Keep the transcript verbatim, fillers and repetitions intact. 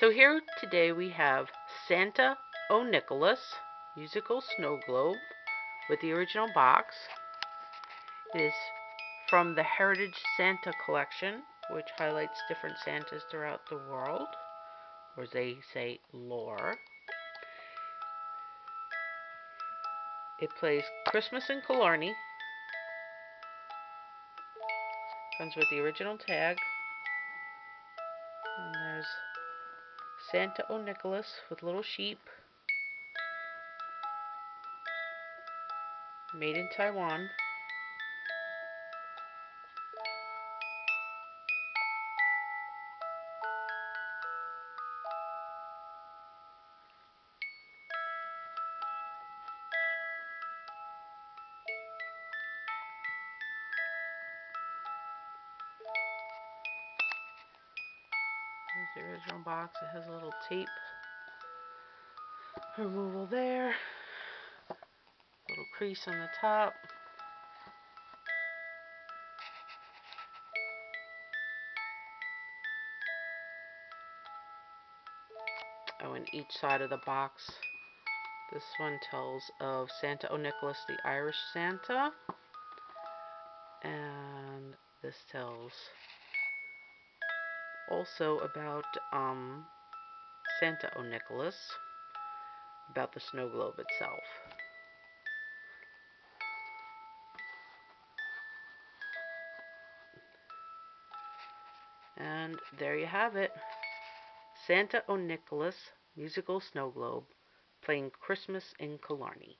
So here today we have Santa O'Nicholas musical snow globe with the original box. It is from the Heritage Santa Collection, which highlights different Santas throughout the world, or as they say, lore. It plays Christmas in Killarney. Comes with the original tag. And there's Santa O'Nicholas with little sheep. Made in Taiwan. Here's the original box. It has a little tape removal there. Little crease on the top. Oh, and each side of the box, this one tells of Santa O'Nicholas, the Irish Santa, and this tells also about um, Santa O'Nicholas, about the snow globe itself. And there you have it, Santa O'Nicholas musical snow globe playing Christmas in Killarney.